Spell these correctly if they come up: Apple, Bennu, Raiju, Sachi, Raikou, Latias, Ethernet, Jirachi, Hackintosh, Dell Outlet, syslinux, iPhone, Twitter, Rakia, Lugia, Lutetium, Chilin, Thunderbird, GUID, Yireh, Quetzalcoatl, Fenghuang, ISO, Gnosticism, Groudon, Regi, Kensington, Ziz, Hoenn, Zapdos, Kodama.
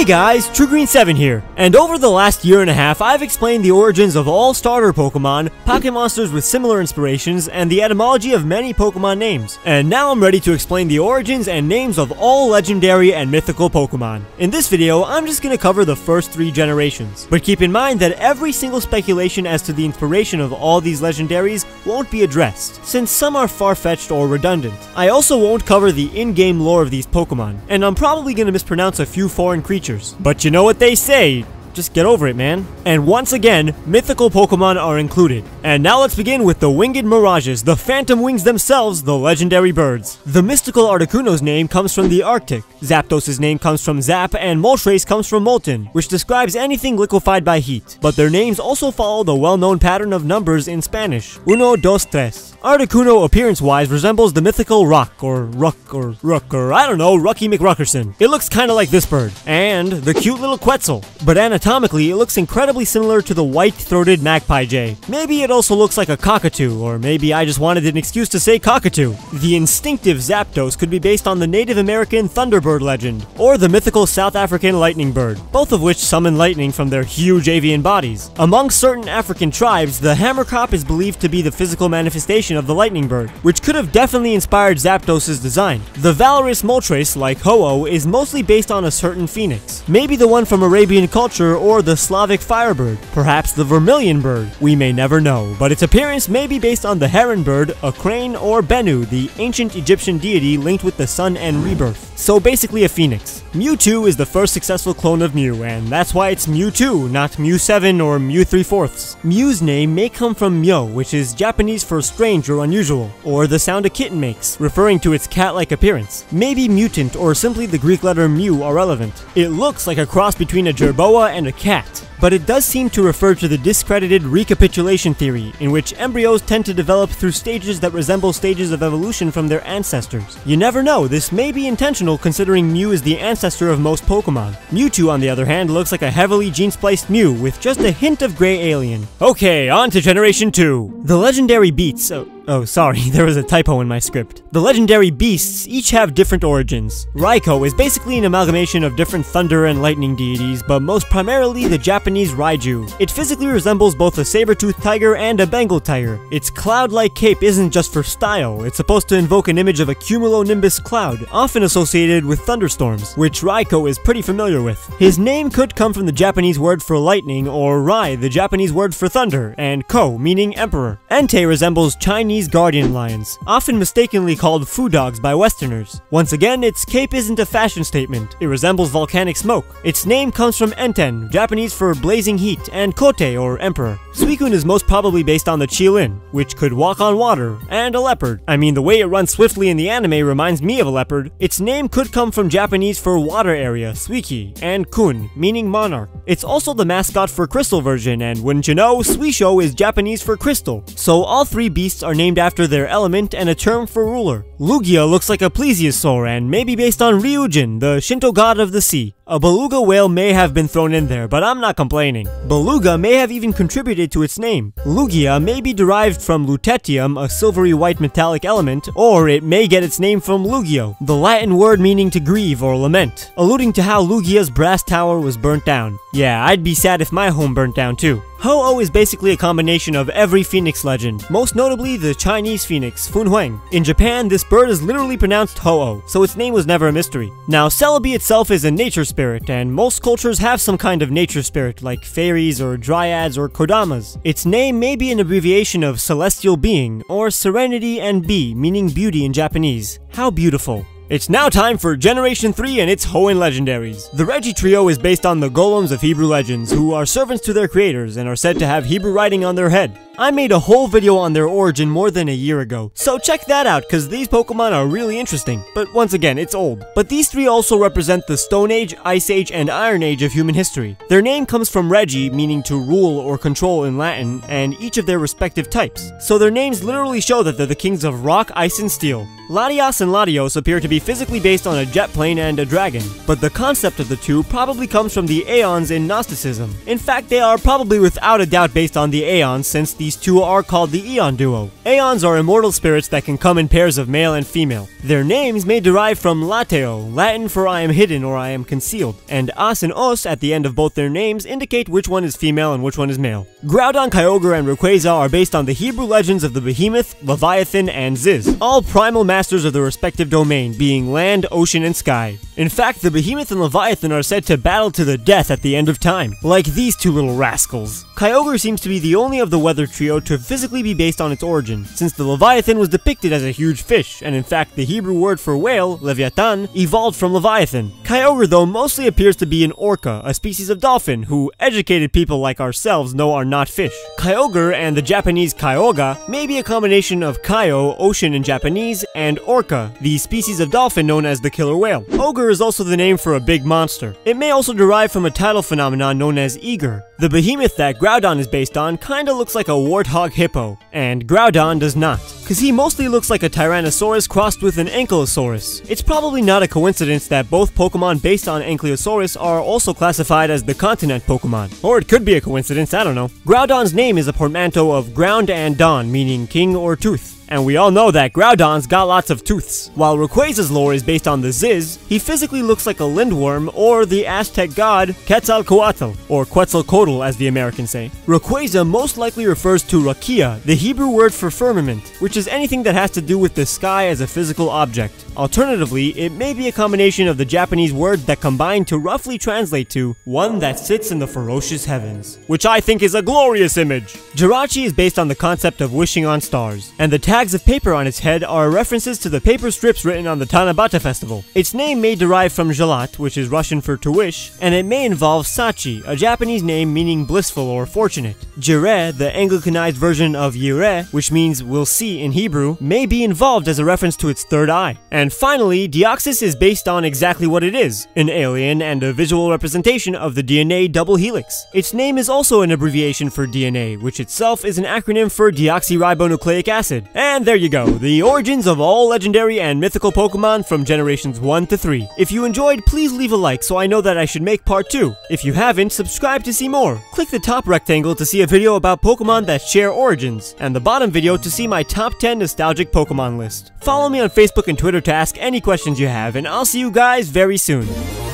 Hey guys, TrueGreen7 here, and over the last year and a half I've explained the origins of all starter Pokemon, pocket monsters with similar inspirations, and the etymology of many Pokemon names. And now I'm ready to explain the origins and names of all legendary and mythical Pokemon. In this video, I'm just going to cover the first three generations. But keep in mind that every single speculation as to the inspiration of all these legendaries won't be addressed, since some are far-fetched or redundant. I also won't cover the in-game lore of these Pokemon, and I'm probably going to mispronounce a few foreign creatures. But you know what they say, just get over it, man. And once again, mythical Pokemon are included. And now let's begin with the Winged Mirages, the Phantom Wings themselves, the legendary birds. The mystical Articuno's name comes from the Arctic, Zapdos' name comes from Zap, and Moltres comes from Molten, which describes anything liquefied by heat. But their names also follow the well-known pattern of numbers in Spanish, 1, 2, 3. Articuno, appearance-wise, resembles the mythical Rock, or Ruck, or Rook, or I don't know, Rucky McRuckerson. It looks kinda like this bird, and the cute little Quetzel. But anatomically, it looks incredibly similar to the white-throated magpie jay. Maybe it also looks like a cockatoo, or maybe I just wanted an excuse to say cockatoo. The instinctive Zapdos could be based on the Native American Thunderbird legend, or the mythical South African lightning bird, both of which summon lightning from their huge avian bodies. Among certain African tribes, the hammercop is believed to be the physical manifestation of the lightning bird, which could have definitely inspired Zapdos' design. The valorous Moltres, like Ho-Oh, is mostly based on a certain phoenix, maybe the one from Arabian culture, or the Slavic firebird, perhaps the vermilion bird, we may never know, but its appearance may be based on the heron bird, a crane, or Bennu, the ancient Egyptian deity linked with the sun and rebirth. So basically a phoenix. Mewtwo is the first successful clone of Mew, and that's why it's Mewtwo, not Mew7 or Mew3/4. Mew's name may come from Myo, which is Japanese for strange or unusual, or the sound a kitten makes, referring to its cat-like appearance. Maybe mutant or simply the Greek letter mu are relevant. It looks like a cross between a jerboa and a cat, but it does seem to refer to the discredited recapitulation theory, in which embryos tend to develop through stages that resemble stages of evolution from their ancestors. You never know, this may be intentional considering Mew is the ancestor of most Pokemon. Mewtwo, on the other hand, looks like a heavily gene-spliced Mew with just a hint of gray alien. Okay, on to Generation 2. The legendary Beasts... Oh, sorry, there was a typo in my script. The legendary beasts each have different origins. Raikou is basically an amalgamation of different thunder and lightning deities, but most primarily the Japanese Raiju. It physically resembles both a saber-toothed tiger and a Bengal tiger. Its cloud-like cape isn't just for style, it's supposed to invoke an image of a cumulonimbus cloud, often associated with thunderstorms, which Raikou is pretty familiar with. His name could come from the Japanese word for lightning, or Rai, the Japanese word for thunder, and Ko, meaning emperor. Entei resembles Chinese guardian lions, often mistakenly called foo dogs by Westerners. Once again, its cape isn't a fashion statement, it resembles volcanic smoke. Its name comes from Enten, Japanese for blazing heat, and Kote, or emperor. Suicune is most probably based on the Chilin, which could walk on water, and a leopard. I mean, the way it runs swiftly in the anime reminds me of a leopard. Its name could come from Japanese for water area, Suiki, and Kun, meaning monarch. It's also the mascot for Crystal version, and wouldn't you know, Suisho is Japanese for crystal. So all three beasts are named after their element and a term for ruler. Lugia looks like a plesiosaur and may be based on Ryujin, the Shinto god of the sea. A beluga whale may have been thrown in there, but I'm not complaining. Beluga may have even contributed to its name. Lugia may be derived from lutetium, a silvery white metallic element, or it may get its name from Lugio, the Latin word meaning to grieve or lament, alluding to how Lugia's brass tower was burnt down. Yeah, I'd be sad if my home burnt down too. Ho-Oh is basically a combination of every phoenix legend, most notably the Chinese phoenix, Fenghuang. In Japan, this bird is literally pronounced Ho-Oh, so its name was never a mystery. Now, Celebi itself is a nature spirit, and most cultures have some kind of nature spirit, like fairies or dryads or kodamas. Its name may be an abbreviation of celestial being, or serenity and bi, meaning beauty in Japanese. How beautiful. It's now time for Generation 3 and its Hoenn legendaries. The Regi trio is based on the golems of Hebrew legends, who are servants to their creators and are said to have Hebrew writing on their head. I made a whole video on their origin more than a year ago, so check that out because these Pokemon are really interesting, but once again, it's old. But these three also represent the Stone Age, Ice Age, and Iron Age of human history. Their name comes from Regi, meaning to rule or control in Latin, and each of their respective types. So their names literally show that they're the kings of rock, ice, and steel. Latias and Latios appear to be physically based on a jet plane and a dragon, but the concept of the two probably comes from the Aeons in Gnosticism. In fact, they are probably without a doubt based on the Aeons, since the these two are called the Aeon Duo. Aeons are immortal spirits that can come in pairs of male and female. Their names may derive from Lateo, Latin for I am hidden or I am concealed, and as and os at the end of both their names indicate which one is female and which one is male. Groudon, Kyogre, and Rayquaza are based on the Hebrew legends of the Behemoth, Leviathan, and Ziz, all primal masters of their respective domain, being land, ocean, and sky. In fact, the Behemoth and Leviathan are said to battle to the death at the end of time, like these two little rascals. Kyogre seems to be the only of the weather trio to physically be based on its origin, since the Leviathan was depicted as a huge fish, and in fact the Hebrew word for whale, Leviathan, evolved from Leviathan. Kyogre though mostly appears to be an orca, a species of dolphin, who educated people like ourselves know are not fish. Kyogre and the Japanese Kyoga may be a combination of Kaio, ocean in Japanese, and orca, the species of dolphin known as the killer whale. Ogre is also the name for a big monster. It may also derive from a tidal phenomenon known as eager. The Behemoth that Groudon is based on kinda looks like a warthog hippo, and Groudon does not, cause he mostly looks like a Tyrannosaurus crossed with an Ankylosaurus. It's probably not a coincidence that both Pokemon based on Ankylosaurus are also classified as the continent Pokemon. Or it could be a coincidence, I don't know. Groudon's name is a portmanteau of ground and don, meaning king or tooth. And we all know that Groudon's got lots of tooths. While Rayquaza's lore is based on the Ziz, he physically looks like a lindworm or the Aztec god Quetzalcoatl, or Quetzalcoatl as the Americans say. Rayquaza most likely refers to Rakia, the Hebrew word for firmament, which is anything that has to do with the sky as a physical object. Alternatively, it may be a combination of the Japanese words that combine to roughly translate to one that sits in the ferocious heavens, which I think is a glorious image. Jirachi is based on the concept of wishing on stars, and the tags of paper on its head are references to the paper strips written on the Tanabata festival. Its name may derive from Jalat, which is Russian for to wish, and it may involve Sachi, a Japanese name meaning blissful or fortunate. Jireh, the Anglicanized version of Yireh, which means we'll see in Hebrew, may be involved as a reference to its third eye. And finally, Deoxys is based on exactly what it is, an alien and a visual representation of the DNA double helix. Its name is also an abbreviation for DNA, which itself is an acronym for deoxyribonucleic acid. And there you go, the origins of all legendary and mythical Pokemon from generations 1 to 3. If you enjoyed, please leave a like so I know that I should make part 2. If you haven't, subscribe to see more. Click the top rectangle to see a video about Pokemon that share origins, and the bottom video to see my top 10 nostalgic Pokemon list. Follow me on Facebook and Twitter to ask any questions you have, and I'll see you guys very soon.